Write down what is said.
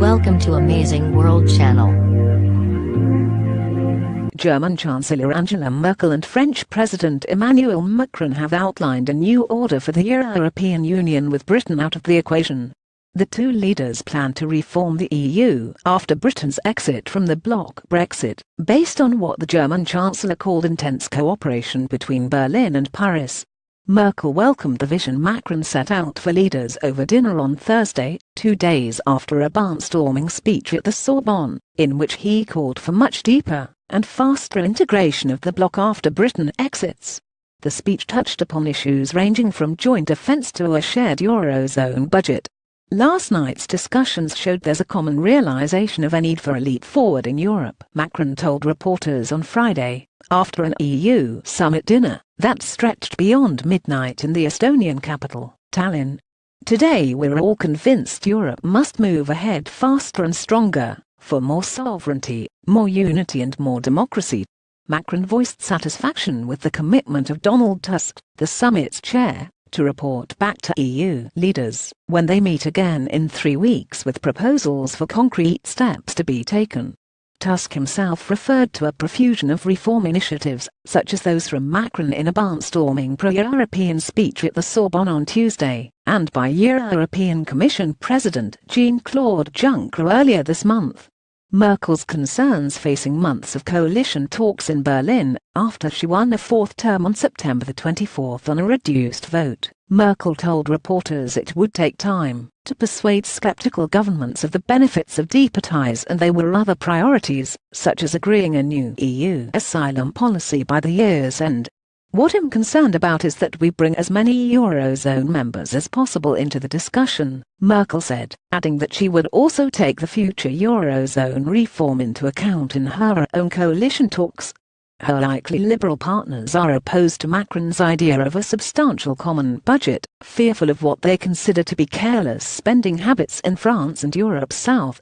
Welcome to Amazing World Channel. German Chancellor Angela Merkel and French President Emmanuel Macron have outlined a new order for the European Union with Britain out of the equation. The two leaders plan to reform the EU after Britain's exit from the bloc Brexit, based on what the German Chancellor called intense cooperation between Berlin and Paris. Merkel welcomed the vision Macron set out for leaders over dinner on Thursday, 2 days after a barnstorming speech at the Sorbonne, in which he called for much deeper and faster integration of the bloc after Britain exits. The speech touched upon issues ranging from joint defence to a shared Eurozone budget. Last night's discussions showed there's a common realisation of a need for a leap forward in Europe, Macron told reporters on Friday, after an EU summit dinner that stretched beyond midnight in the Estonian capital, Tallinn. "Today we're all convinced Europe must move ahead faster and stronger, for more sovereignty, more unity and more democracy." Macron voiced satisfaction with the commitment of Donald Tusk, the summit's chair, to report back to EU leaders when they meet again in 3 weeks with proposals for concrete steps to be taken. Tusk himself referred to a profusion of reform initiatives, such as those from Macron in a barnstorming pro-European speech at the Sorbonne on Tuesday, and by European Commission President Jean-Claude Juncker earlier this month. Merkel's concerns facing months of coalition talks in Berlin, after she won a fourth term on September 24 on a reduced vote. Merkel told reporters it would take time to persuade sceptical governments of the benefits of deeper ties, and there were other priorities, such as agreeing a new EU asylum policy by the year's end. "What I'm concerned about is that we bring as many Eurozone members as possible into the discussion," Merkel said, adding that she would also take the future Eurozone reform into account in her own coalition talks. Her likely liberal partners are opposed to Macron's idea of a substantial common budget, fearful of what they consider to be careless spending habits in France and Europe's south.